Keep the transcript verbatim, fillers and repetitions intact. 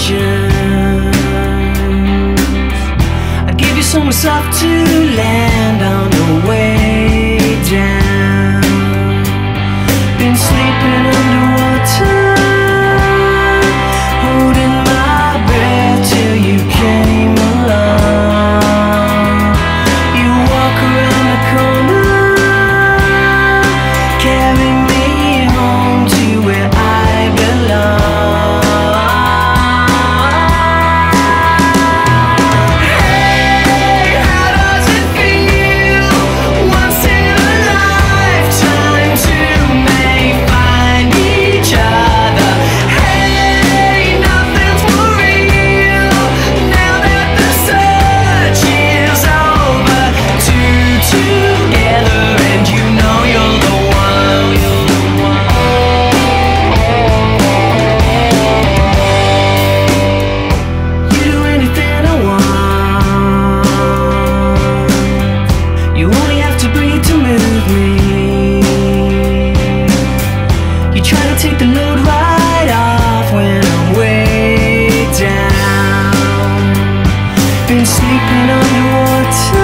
visions. I'd give you somewhere soft to land on the way down. Been sleeping underwater, holding my breath till you came along. You walk around the corner, carry me home to where I belong. Been sleeping underwater.